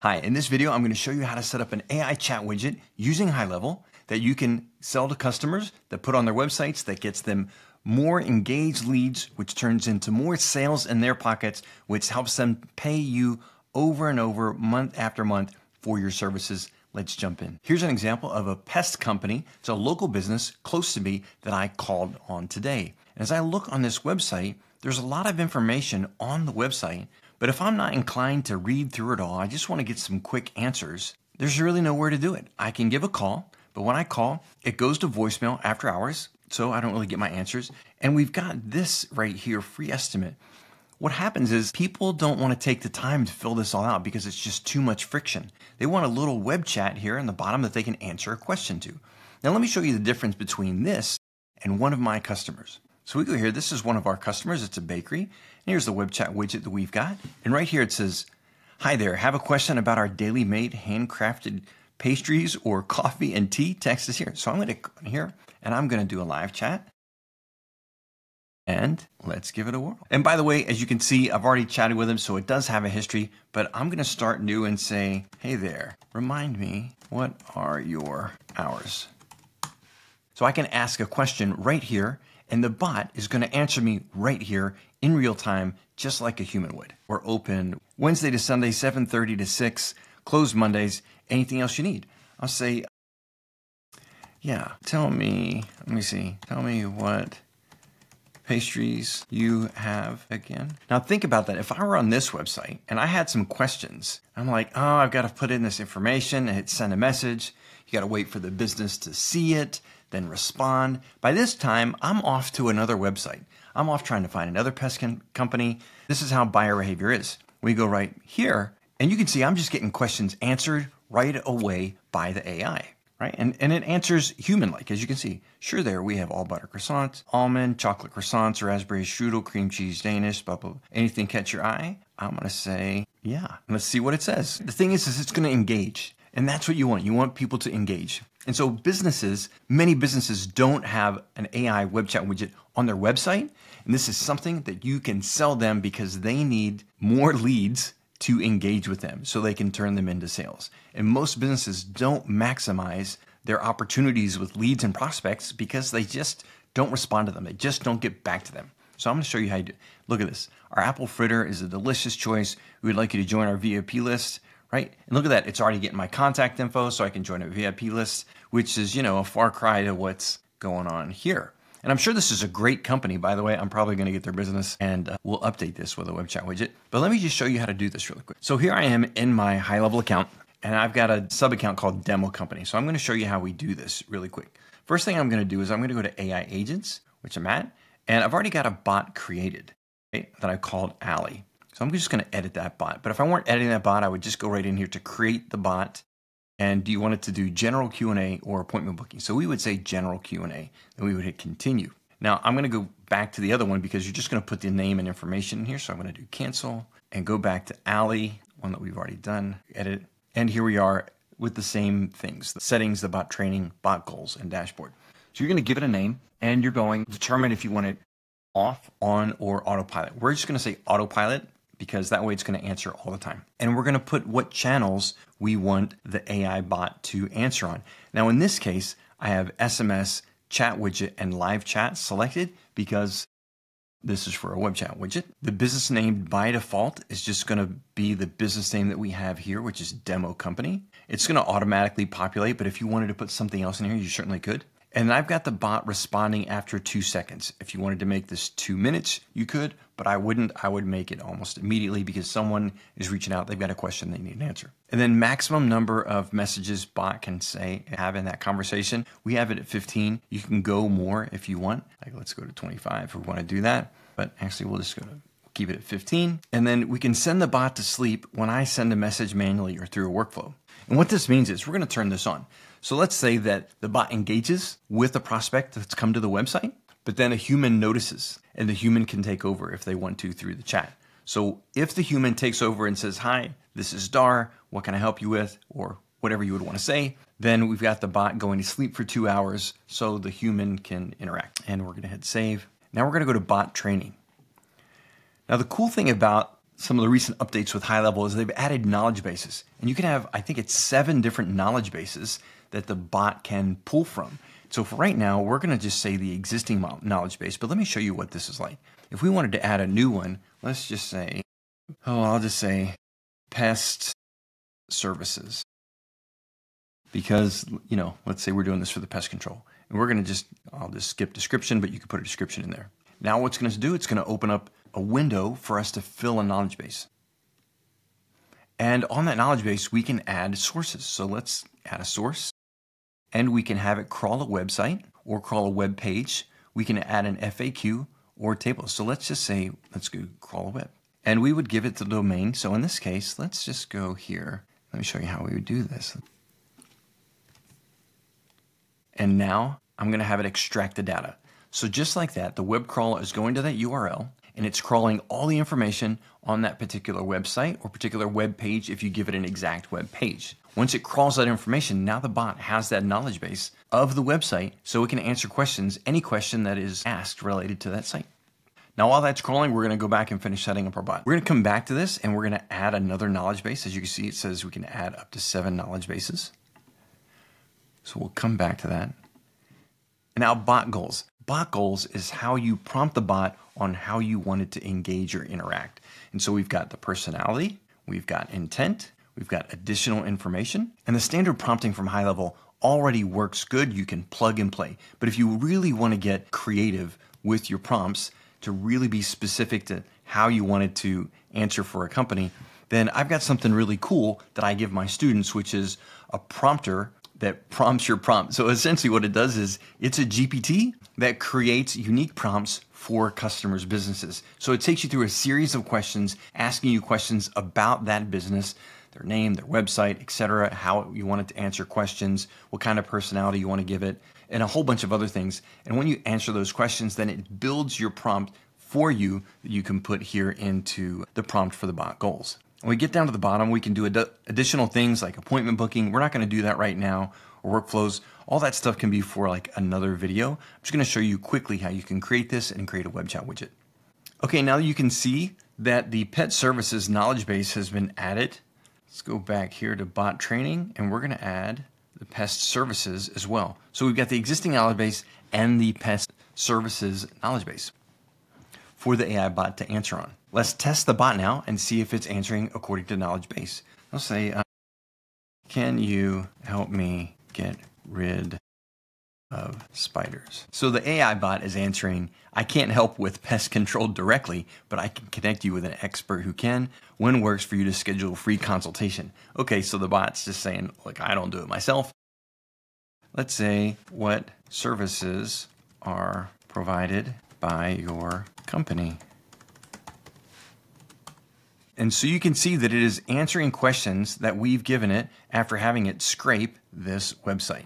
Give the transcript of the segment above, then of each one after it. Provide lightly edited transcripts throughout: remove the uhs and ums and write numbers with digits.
Hi, in this video, I'm going to show you how to set up an AI chat widget using GoHighLevel that you can sell to customers that put on their websites that gets them more engaged leads, which turns into more sales in their pockets, which helps them pay you over and over, month after month for your services. Let's jump in. Here's an example of a pest company. It's a local business close to me that I called on today. As I look on this website, there's a lot of information on the website. But if I'm not inclined to read through it all, I just want to get some quick answers, there's really nowhere to do it. I can give a call, but when I call, it goes to voicemail after hours, so I don't really get my answers. And we've got this right here, free estimate. What happens is people don't want to take the time to fill this all out because it's just too much friction. They want a little web chat here in the bottom that they can answer a question to. Now let me show you the difference between this and one of my customers. So we go here, this is one of our customers, it's a bakery, and here's the web chat widget that we've got. And right here it says, hi there, have a question about our daily made handcrafted pastries or coffee and tea? Text is here. So I'm gonna go in here and I'm gonna do a live chat. And let's give it a whirl. And by the way, as you can see, I've already chatted with him, so it does have a history, but I'm gonna start new and say, hey there, remind me, what are your hours? So I can ask a question right here and the bot is going to answer me right here in real time, just like a human would. We're open Wednesday to Sunday, 7:30 to 6, closed Mondays. Anything else you need? I'll say, yeah, tell me, let me see, tell me what pastries you have again. Now think about that. If I were on this website and I had some questions, I'm like, oh, I've got to put in this information and hit send a message. You got to wait for the business to see it, then respond. By this time, I'm off to another website. I'm off trying to find another pest company. This is how buyer behavior is. We go right here, and you can see I'm just getting questions answered right away by the AI, right? And it answers human-like, as you can see. Sure there, we have all butter croissants, almond, chocolate croissants, raspberry strudel, cream cheese, Danish, blah, blah, blah. Anything catch your eye? I'm gonna say, yeah. Let's see what it says. The thing is it's gonna engage, and that's what you want. You want people to engage. And so businesses, many businesses don't have an AI web chat widget on their website. And this is something that you can sell them because they need more leads to engage with them so they can turn them into sales. And most businesses don't maximize their opportunities with leads and prospects because they just don't respond to them. They just don't get back to them. So I'm gonna show you how you do it. Look at this. Our apple fritter is a delicious choice. We would like you to join our VIP list. Right? And look at that. It's already getting my contact info so I can join a VIP list, which is, you know, a far cry to what's going on here. And I'm sure this is a great company. By the way, I'm probably going to get their business and we'll update this with a web chat widget. But let me just show you how to do this really quick. So here I am in my GoHighLevel account and I've got a sub account called Demo Company. So I'm going to show you how we do this really quick. First thing I'm going to do is I'm going to go to AI Agents, which I'm at, and I've already got a bot created, right, that I called Ally. So I'm just going to edit that bot. But if I weren't editing that bot, I would just go right in here to create the bot. And do you want it to do general Q&A or appointment booking? So we would say general Q&A, and we would hit continue. Now I'm going to go back to the other one because you're just going to put the name and information in here. So I'm going to do cancel and go back to Ally, one that we've already done, edit. And here we are with the same things, the settings, the bot training, bot goals, and dashboard. So you're going to give it a name and you're going to determine if you want it off, on, or autopilot. We're just going to say autopilot, because that way it's gonna answer all the time. And we're gonna put what channels we want the AI bot to answer on. Now in this case, I have SMS, chat widget, and live chat selected because this is for a web chat widget. The business name by default is just gonna be the business name that we have here, which is Demo Company. It's gonna automatically populate, but if you wanted to put something else in here, you certainly could. And I've got the bot responding after 2 seconds. If you wanted to make this 2 minutes, you could, but I wouldn't. I would make it almost immediately because someone is reaching out. They've got a question. They need an answer. And then maximum number of messages bot can say have in that conversation. We have it at 15. You can go more if you want. Like let's go to 25 if we want to do that. But actually, we'll just go to keep it at 15. And then we can send the bot to sleep when I send a message manually or through a workflow. And what this means is we're going to turn this on. So let's say that the bot engages with a prospect that's come to the website, but then a human notices and the human can take over if they want to through the chat. So if the human takes over and says, hi, this is Dar, what can I help you with? Or whatever you would want to say, then we've got the bot going to sleep for 2 hours so the human can interact. And we're going to hit save. Now we're going to go to bot training. Now the cool thing about some of the recent updates with HighLevel is they've added knowledge bases. And you can have, I think it's 7 different knowledge bases that the bot can pull from. So for right now, we're going to just say the existing knowledge base, but let me show you what this is like. If we wanted to add a new one, let's just say, oh, I'll just say pest services. Because, you know, let's say we're doing this for the pest control. And we're going to just, I'll just skip description, but you can put a description in there. Now what's going to do, it's going to open up a window for us to fill a knowledge base. And on that knowledge base, we can add sources. So let's add a source. And we can have it crawl a website or crawl a web page. We can add an FAQ or table. So let's just say, let's go crawl a web. And we would give it the domain. So in this case, let's just go here. Let me show you how we would do this. And now I'm going to have it extract the data. So just like that, the web crawler is going to that URL and it's crawling all the information on that particular website or particular web page if you give it an exact web page. Once it crawls that information, now the bot has that knowledge base of the website so it can answer questions, any question that is asked related to that site. Now while that's crawling, we're gonna go back and finish setting up our bot. We're gonna come back to this and we're gonna add another knowledge base. As you can see, it says we can add up to 7 knowledge bases. So we'll come back to that. And now bot goals. Bot goals is how you prompt the bot on how you want it to engage or interact. And so we've got the personality, we've got intent, we've got additional information, and the standard prompting from HighLevel already works good. You can plug and play. But if you really want to get creative with your prompts to really be specific to how you wanted to answer for a company, then I've got something really cool that I give my students, which is a prompter that prompts your prompt. So essentially what it does is it's a GPT that creates unique prompts for customers' businesses. So it takes you through a series of questions, asking you questions about that business, their name, their website, etc., how you want it to answer questions, what kind of personality you want to give it, and a whole bunch of other things. And when you answer those questions, then it builds your prompt for you that you can put here into the prompt for the bot goals. When we get down to the bottom, we can do additional things like appointment booking. We're not going to do that right now, or workflows. All that stuff can be for like another video. I'm just going to show you quickly how you can create this and create a web chat widget. Okay, now you can see that the pet services knowledge base has been added. Let's go back here to bot training and we're going to add the pest services as well. So we've got the existing knowledge base and the pest services knowledge base for the AI bot to answer on. Let's test the bot now and see if it's answering according to knowledge base. I'll say, can you help me get rid of spiders? So the AI bot is answering, I can't help with pest control directly, but I can connect you with an expert who can. When works for you to schedule a free consultation? Okay, so the bot's just saying, like, I don't do it myself. Let's say, what services are provided by your company? And so you can see that it is answering questions that we've given it after having it scrape this website.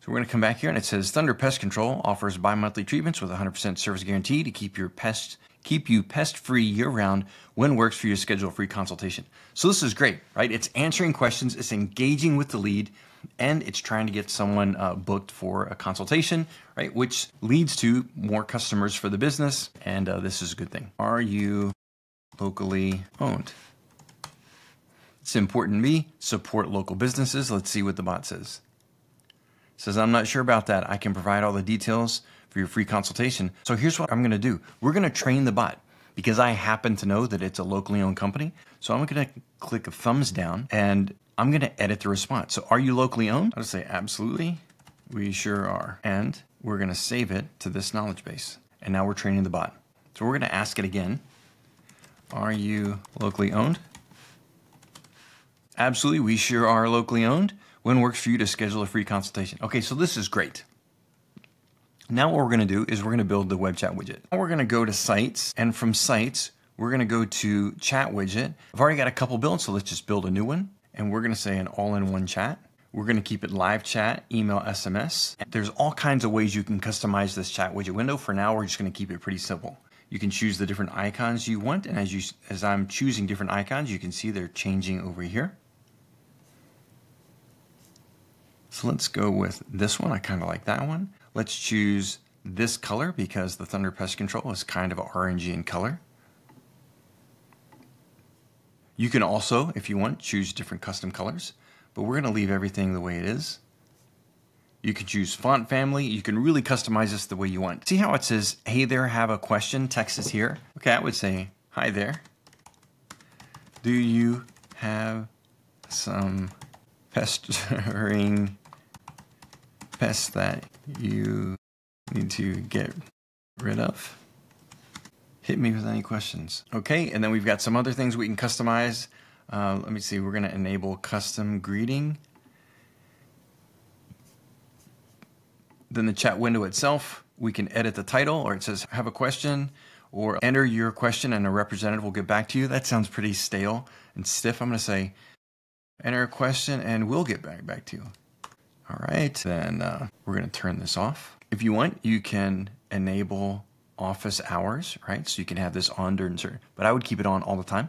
So we're going to come back here and it says Thunder Pest Control offers bi-monthly treatments with 100% service guarantee to keep you pest-free year-round. When works for you to schedule a free consultation. So this is great, right? It's answering questions, it's engaging with the lead, and it's trying to get someone booked for a consultation, right? Which leads to more customers for the business, and this is a good thing. Are you locally owned? It's important to me. Support local businesses. Let's see what the bot says. It says, I'm not sure about that. I can provide all the details for your free consultation. So here's what I'm going to do. We're going to train the bot because I happen to know that it's a locally owned company. So I'm going to click a thumbs down and I'm going to edit the response. So are you locally owned? I'll just say, absolutely. We sure are. And we're going to save it to this knowledge base. And now we're training the bot. So we're going to ask it again. Are you locally owned? Absolutely, we sure are locally owned. When works for you to schedule a free consultation? Okay, so this is great. Now what we're gonna do is we're gonna build the web chat widget. Now we're gonna go to sites, and from sites, we're gonna go to chat widget. I've already got a couple built, so let's just build a new one. And we're gonna say an all-in-one chat. We're gonna keep it live chat, email, SMS. There's all kinds of ways you can customize this chat widget window. For now, we're just gonna keep it pretty simple. You can choose the different icons you want, and as I'm choosing different icons, you can see they're changing over here. So let's go with this one. I kind of like that one. Let's choose this color because the Thunder Pest Control is kind of orangey in color. You can also, if you want, choose different custom colors, but we're going to leave everything the way it is. You can choose font family. You can really customize this the way you want. See how it says, hey there, have a question? Text is here. Okay, I would say, hi there. Do you have some pestering pests that you need to get rid of? Hit me with any questions. Okay, and then we've got some other things we can customize. Let me see, we're gonna enable custom greeting. Then the chat window itself, we can edit the title, or it says have a question, or enter your question and a representative will get back to you. That sounds pretty stale and stiff. I'm gonna say, enter a question and we'll get back to you. All right, then we're gonna turn this off. If you want, you can enable office hours, right? So you can have this on during certain, but I would keep it on all the time.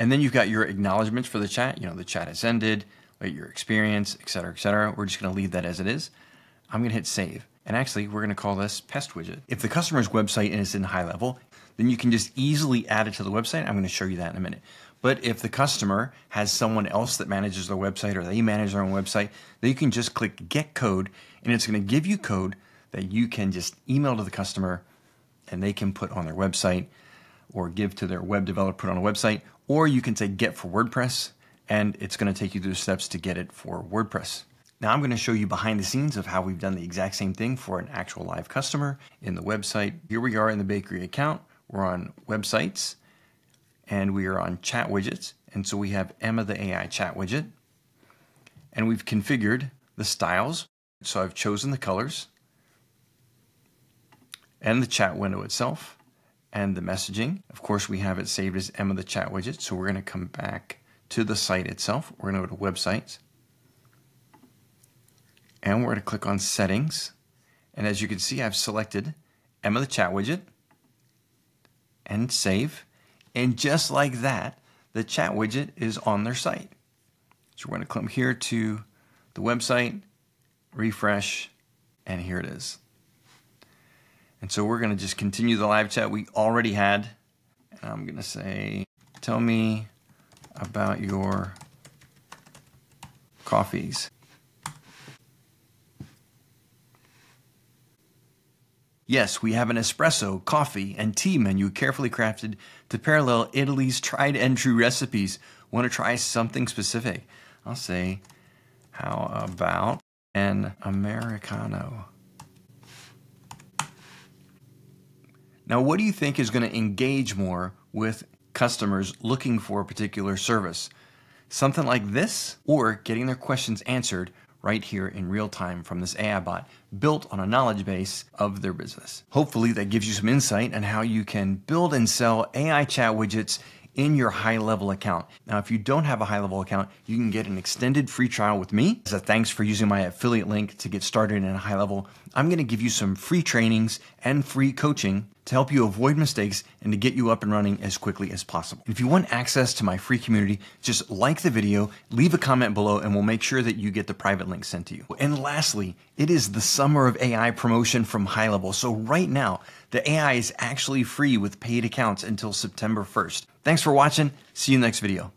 And then you've got your acknowledgements for the chat. You know, the chat has ended, like your experience, et cetera, et cetera. We're just gonna leave that as it is. I'm gonna hit save. And actually, we're gonna call this Pest Widget. If the customer's website is in HighLevel, then you can just easily add it to the website. I'm gonna show you that in a minute. But if the customer has someone else that manages their website or they manage their own website, they can just click Get Code, and it's gonna give you code that you can just email to the customer and they can put on their website or give to their web developer, put on a website, or you can say get for WordPress and it's gonna take you through the steps to get it for WordPress. Now I'm gonna show you behind the scenes of how we've done the exact same thing for an actual live customer in the website. Here we are in the bakery account. We're on websites and we are on chat widgets. And so we have Emma the AI chat widget and we've configured the styles. So I've chosen the colors and the chat window itself and the messaging. Of course, we have it saved as Emma the chat widget. So we're gonna come back to the site itself. We're gonna go to websites and we're gonna click on settings. And as you can see, I've selected Emma the chat widget and save. And just like that, the chat widget is on their site. So we're gonna come here to the website, refresh, and here it is. And so we're gonna just continue the live chat we already had. And I'm gonna say, tell me about your coffees. Yes, we have an espresso, coffee, and tea menu carefully crafted to parallel Italy's tried and true recipes. Want to try something specific? I'll say, how about an Americano? Now, what do you think is going to engage more with customers looking for a particular service? Something like this, or getting their questions answered right here in real time from this AI bot built on a knowledge base of their business. Hopefully that gives you some insight on how you can build and sell AI chat widgets in your HighLevel account. Now, if you don't have a HighLevel account, you can get an extended free trial with me. As a thanks for using my affiliate link to get started in HighLevel, I'm gonna give you some free trainings and free coaching to help you avoid mistakes and to get you up and running as quickly as possible. If you want access to my free community, just like the video, leave a comment below, and we'll make sure that you get the private link sent to you. And lastly, it is the summer of AI promotion from HighLevel. So right now, the AI is actually free with paid accounts until September 1st. Thanks for watching. See you in the next video.